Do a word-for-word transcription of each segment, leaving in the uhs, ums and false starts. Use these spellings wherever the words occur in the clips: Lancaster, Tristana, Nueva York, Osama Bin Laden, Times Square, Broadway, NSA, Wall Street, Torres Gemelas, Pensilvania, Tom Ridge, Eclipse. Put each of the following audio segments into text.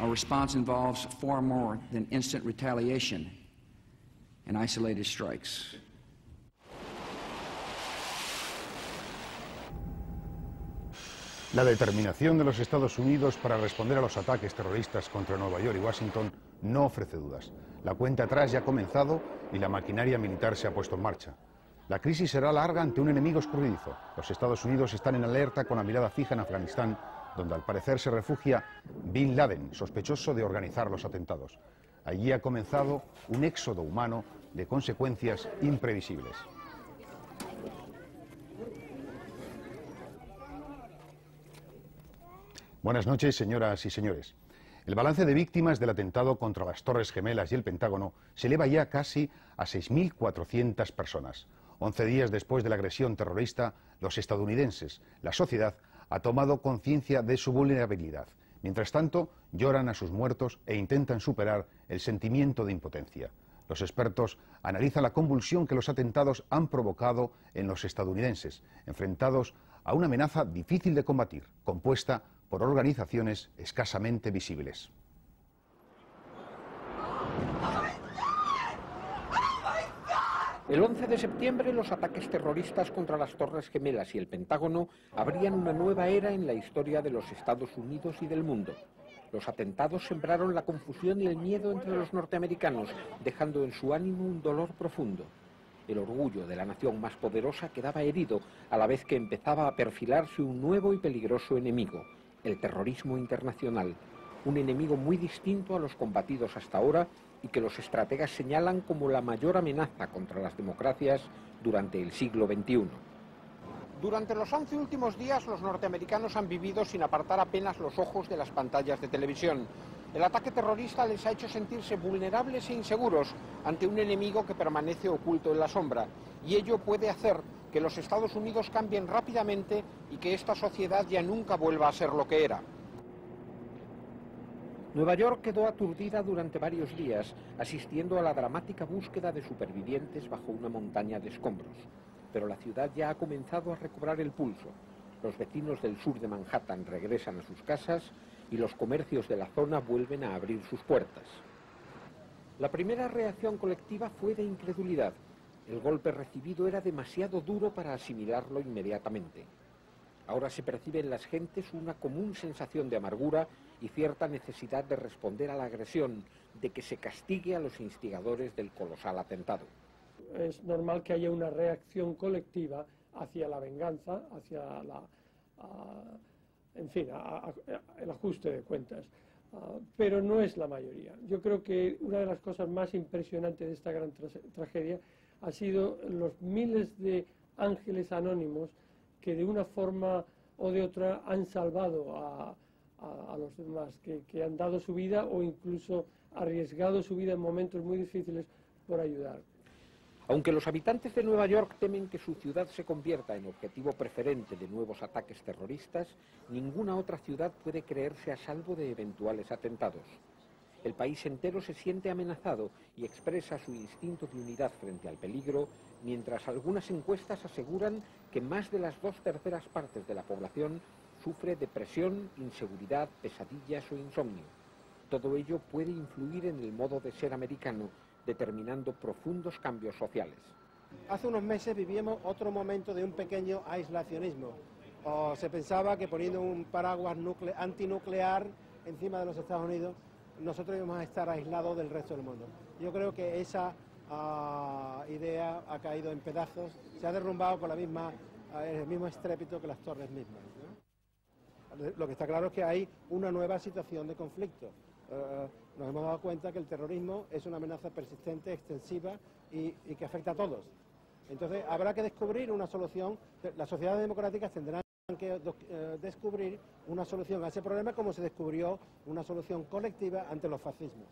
Our response involves far more than instant retaliation and isolated strikes. La determinación de los Estados Unidos para responder a los ataques terroristas contra Nueva York y Washington no ofrece dudas. La cuenta atrás ya ha comenzado y la maquinaria militar se ha puesto en marcha. La crisis será larga ante un enemigo escurridizo. Los Estados Unidos están en alerta con la mirada fija en Afganistán, donde al parecer se refugia Bin Laden, sospechoso de organizar los atentados. Allí ha comenzado un éxodo humano de consecuencias imprevisibles. Buenas noches, señoras y señores. El balance de víctimas del atentado contra las Torres Gemelas y el Pentágono se eleva ya casi a seis mil cuatrocientas personas. Once días después de la agresión terrorista, los estadounidenses, la sociedad, ha tomado conciencia de su vulnerabilidad. Mientras tanto, lloran a sus muertos e intentan superar el sentimiento de impotencia. Los expertos analizan la convulsión que los atentados han provocado en los estadounidenses, enfrentados a una amenaza difícil de combatir, compuesta por organizaciones escasamente visibles. El once de septiembre, los ataques terroristas contra las Torres Gemelas y el Pentágono abrían una nueva era en la historia de los Estados Unidos y del mundo. Los atentados sembraron la confusión y el miedo entre los norteamericanos, dejando en su ánimo un dolor profundo. El orgullo de la nación más poderosa quedaba herido, a la vez que empezaba a perfilarse un nuevo y peligroso enemigo: el terrorismo internacional, un enemigo muy distinto a los combatidos hasta ahora y que los estrategas señalan como la mayor amenaza contra las democracias durante el siglo veintiuno. Durante los once últimos días, los norteamericanos han vivido sin apartar apenas los ojos de las pantallas de televisión. El ataque terrorista les ha hecho sentirse vulnerables e inseguros ante un enemigo que permanece oculto en la sombra, y ello puede hacer que los Estados Unidos cambien rápidamente y que esta sociedad ya nunca vuelva a ser lo que era. Nueva York quedó aturdida durante varios días, asistiendo a la dramática búsqueda de supervivientes bajo una montaña de escombros. Pero la ciudad ya ha comenzado a recobrar el pulso. Los vecinos del sur de Manhattan regresan a sus casas y los comercios de la zona vuelven a abrir sus puertas. La primera reacción colectiva fue de incredulidad. El golpe recibido era demasiado duro para asimilarlo inmediatamente. Ahora se percibe en las gentes una común sensación de amargura y cierta necesidad de responder a la agresión, de que se castigue a los instigadores del colosal atentado. Es normal que haya una reacción colectiva hacia la venganza, hacia la, a, en fin, a, a, el ajuste de cuentas. Uh, pero no es la mayoría. Yo creo que una de las cosas más impresionantes de esta gran tra tragedia ha sido los miles de ángeles anónimos que de una forma o de otra han salvado a, a, a los demás, que, que han dado su vida o incluso arriesgado su vida en momentos muy difíciles por ayudar. Aunque los habitantes de Nueva York temen que su ciudad se convierta en objetivo preferente de nuevos ataques terroristas, ninguna otra ciudad puede creerse a salvo de eventuales atentados. El país entero se siente amenazado y expresa su instinto de unidad frente al peligro, mientras algunas encuestas aseguran que más de las dos terceras partes de la población sufre depresión, inseguridad, pesadillas o insomnio. Todo ello puede influir en el modo de ser americano, determinando profundos cambios sociales. Hace unos meses vivíamos otro momento de un pequeño aislacionismo. O se pensaba que poniendo un paraguas antinuclear encima de los Estados Unidos, nosotros íbamos a estar aislados del resto del mundo. Yo creo que esa uh, idea ha caído en pedazos, se ha derrumbado con la misma, uh, el mismo estrépito que las torres mismas, ¿no? Lo que está claro es que hay una nueva situación de conflicto. Uh, nos hemos dado cuenta que el terrorismo es una amenaza persistente, extensiva y, y que afecta a todos. Entonces habrá que descubrir una solución. Las sociedades democráticas tendrán que uh, descubrir una solución a ese problema, como se descubrió una solución colectiva ante los fascismos.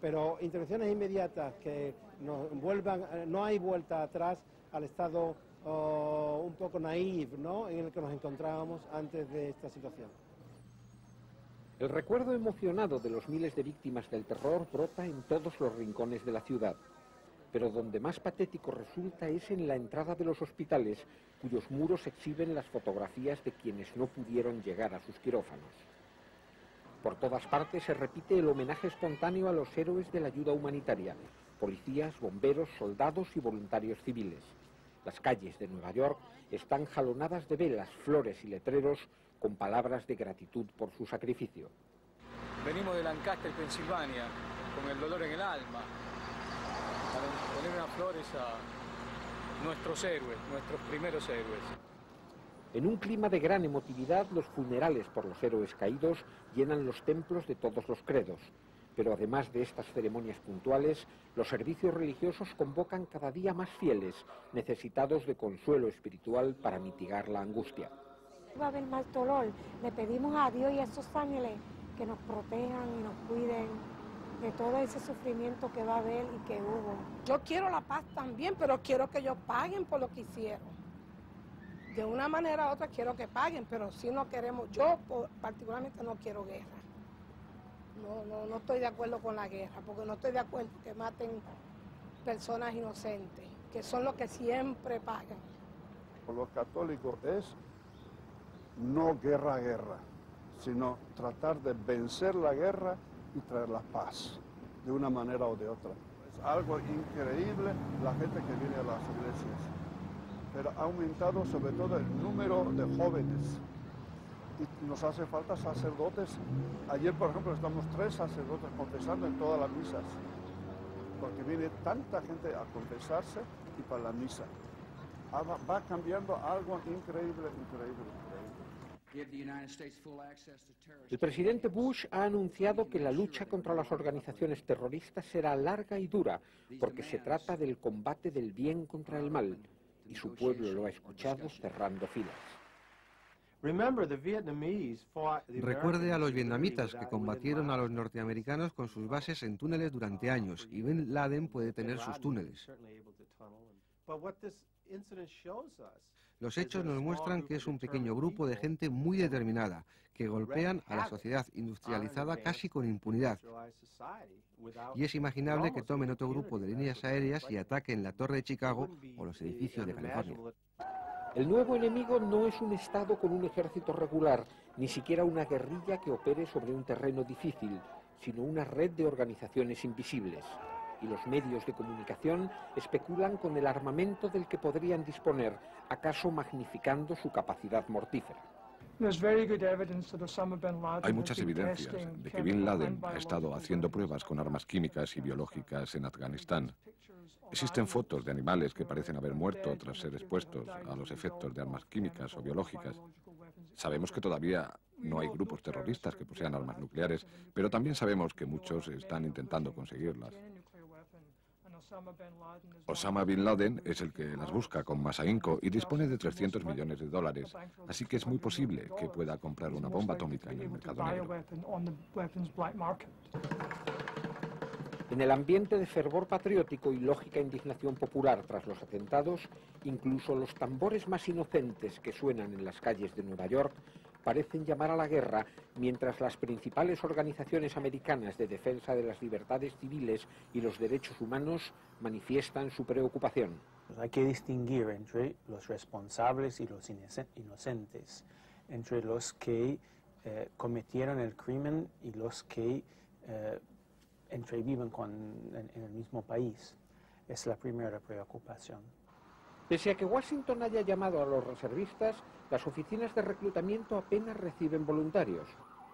Pero intervenciones inmediatas que nos vuelvan, uh, no hay vuelta atrás al estado uh, un poco naive, ¿no?, en el que nos encontrábamos antes de esta situación. El recuerdo emocionado de los miles de víctimas del terror brota en todos los rincones de la ciudad, pero donde más patético resulta es en la entrada de los hospitales, cuyos muros exhiben las fotografías de quienes no pudieron llegar a sus quirófanos. Por todas partes se repite el homenaje espontáneo a los héroes de la ayuda humanitaria, policías, bomberos, soldados y voluntarios civiles. Las calles de Nueva York están jalonadas de velas, flores y letreros con palabras de gratitud por su sacrificio. Venimos de Lancaster, Pensilvania, con el dolor en el alma, para poner unas flores a nuestros héroes, nuestros primeros héroes. En un clima de gran emotividad, los funerales por los héroes caídos llenan los templos de todos los credos. Pero además de estas ceremonias puntuales, los servicios religiosos convocan cada día más fieles, necesitados de consuelo espiritual para mitigar la angustia. Va a haber más dolor. Le pedimos a Dios y a esos ángeles que nos protejan y nos cuiden de todo ese sufrimiento que va a haber y que hubo. Yo quiero la paz también, pero quiero que ellos paguen por lo que hicieron. De una manera u otra quiero que paguen, pero si no queremos, yo particularmente no quiero guerra. No, no, no estoy de acuerdo con la guerra, porque no estoy de acuerdo que maten personas inocentes, que son los que siempre pagan. Por los católicos es no guerra a guerra, sino tratar de vencer la guerra y traer la paz, de una manera o de otra. Es algo increíble la gente que viene a las iglesias. Pero ha aumentado sobre todo el número de jóvenes y nos hace falta sacerdotes. Ayer, por ejemplo, estamos tres sacerdotes confesando en todas las misas, porque viene tanta gente a confesarse y para la misa. Va cambiando algo increíble, increíble, increíble. El presidente Bush ha anunciado que la lucha contra las organizaciones terroristas será larga y dura, porque se trata del combate del bien contra el mal. Y su pueblo lo ha escuchado cerrando filas. Recuerde a los vietnamitas que combatieron a los norteamericanos con sus bases en túneles durante años, y Bin Laden puede tener sus túneles. Los hechos nos muestran que es un pequeño grupo de gente muy determinada, que golpean a la sociedad industrializada casi con impunidad. Y es imaginable que tomen otro grupo de líneas aéreas y ataquen la Torre de Chicago o los edificios de California. El nuevo enemigo no es un Estado con un ejército regular, ni siquiera una guerrilla que opere sobre un terreno difícil, sino una red de organizaciones invisibles. Y los medios de comunicación especulan con el armamento del que podrían disponer, acaso magnificando su capacidad mortífera. Hay muchas evidencias de que Bin Laden ha estado haciendo pruebas con armas químicas y biológicas en Afganistán. Existen fotos de animales que parecen haber muerto tras ser expuestos a los efectos de armas químicas o biológicas. Sabemos que todavía no hay grupos terroristas que posean armas nucleares, pero también sabemos que muchos están intentando conseguirlas. Osama Bin Laden es el que las busca con más ahínco y dispone de trescientos millones de dólares, así que es muy posible que pueda comprar una bomba atómica en el mercado negro. En el ambiente de fervor patriótico y lógica indignación popular tras los atentados, incluso los tambores más inocentes que suenan en las calles de Nueva York parecen llamar a la guerra, mientras las principales organizaciones americanas de defensa de las libertades civiles y los derechos humanos manifiestan su preocupación. Pues hay que distinguir entre los responsables y los inocentes, entre los que eh, cometieron el crimen y los que eh, entreviven con, en, en el mismo país. Es la primera preocupación. Pese a que Washington haya llamado a los reservistas, las oficinas de reclutamiento apenas reciben voluntarios,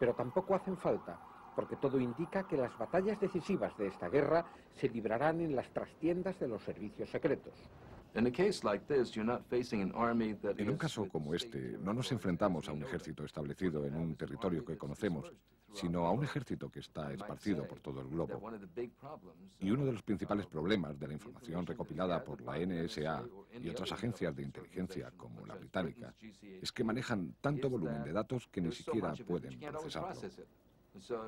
pero tampoco hacen falta, porque todo indica que las batallas decisivas de esta guerra se librarán en las trastiendas de los servicios secretos. En un caso como este, no nos enfrentamos a un ejército establecido en un territorio que conocemos, sino a un ejército que está esparcido por todo el globo. Y uno de los principales problemas de la información recopilada por la N S A y otras agencias de inteligencia como la británica es que manejan tanto volumen de datos que ni siquiera pueden procesarlo.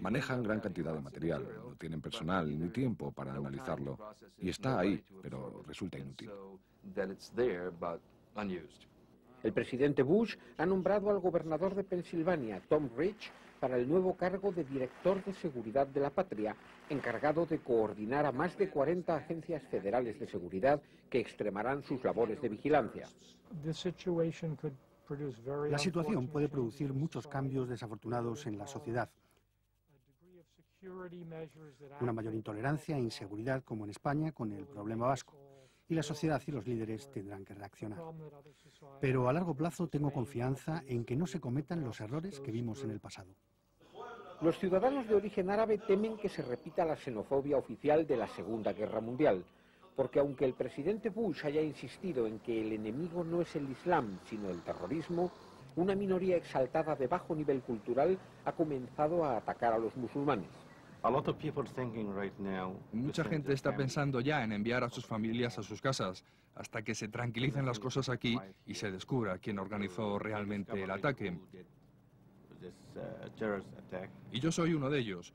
Manejan gran cantidad de material, no tienen personal ni tiempo para analizarlo, y está ahí, pero resulta inútil. El presidente Bush ha nombrado al gobernador de Pensilvania, Tom Ridge, para el nuevo cargo de director de seguridad de la patria, encargado de coordinar a más de cuarenta agencias federales de seguridad que extremarán sus labores de vigilancia. La situación puede producir muchos cambios desafortunados en la sociedad. Una mayor intolerancia e inseguridad, como en España, con el problema vasco. Y la sociedad y los líderes tendrán que reaccionar. Pero a largo plazo tengo confianza en que no se cometan los errores que vimos en el pasado. Los ciudadanos de origen árabe temen que se repita la xenofobia oficial de la Segunda Guerra Mundial, porque aunque el presidente Bush haya insistido en que el enemigo no es el Islam, sino el terrorismo, una minoría exaltada de bajo nivel cultural ha comenzado a atacar a los musulmanes. Mucha gente está pensando ya en enviar a sus familias a sus casas, hasta que se tranquilicen las cosas aquí y se descubra quién organizó realmente el ataque. Y yo soy uno de ellos.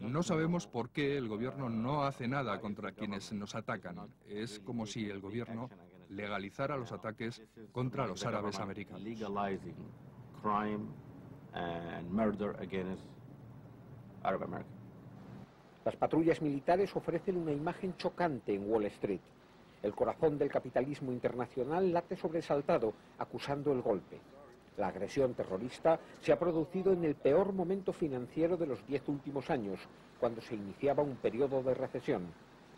No sabemos por qué el gobierno no hace nada contra quienes nos atacan. Es como si el gobierno legalizara los ataques contra los árabes americanos. Las patrullas militares ofrecen una imagen chocante en Wall Street. El corazón del capitalismo internacional late sobresaltado, acusando el golpe. La agresión terrorista se ha producido en el peor momento financiero de los diez últimos años, cuando se iniciaba un periodo de recesión,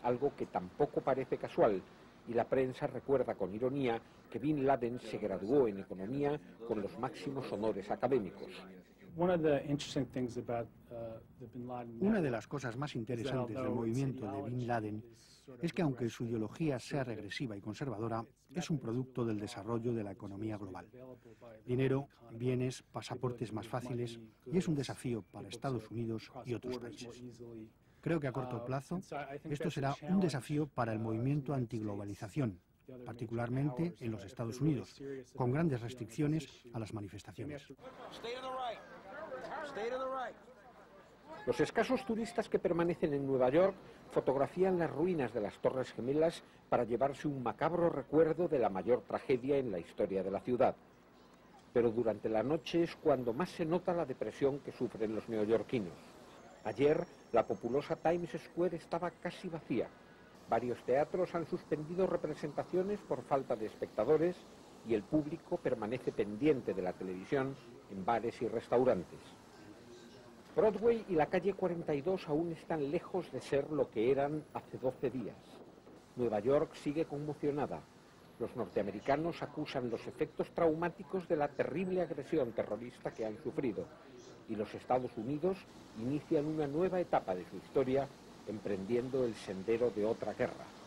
algo que tampoco parece casual, y la prensa recuerda con ironía que Bin Laden se graduó en economía con los máximos honores académicos. Una de las cosas más interesantes del movimiento de Bin Laden es que aunque su ideología sea regresiva y conservadora, es un producto del desarrollo de la economía global. Dinero, bienes, pasaportes más fáciles, y es un desafío para Estados Unidos y otros países. Creo que a corto plazo esto será un desafío para el movimiento antiglobalización, particularmente en los Estados Unidos, con grandes restricciones a las manifestaciones. Los escasos turistas que permanecen en Nueva York fotografían las ruinas de las Torres Gemelas para llevarse un macabro recuerdo de la mayor tragedia en la historia de la ciudad. Pero durante la noche es cuando más se nota la depresión que sufren los neoyorquinos. Ayer, la populosa Times Square estaba casi vacía. Varios teatros han suspendido representaciones por falta de espectadores y el público permanece pendiente de la televisión en bares y restaurantes. Broadway y la calle cuarenta y dos aún están lejos de ser lo que eran hace doce días. Nueva York sigue conmocionada. Los norteamericanos acusan los efectos traumáticos de la terrible agresión terrorista que han sufrido, y los Estados Unidos inician una nueva etapa de su historia, emprendiendo el sendero de otra guerra.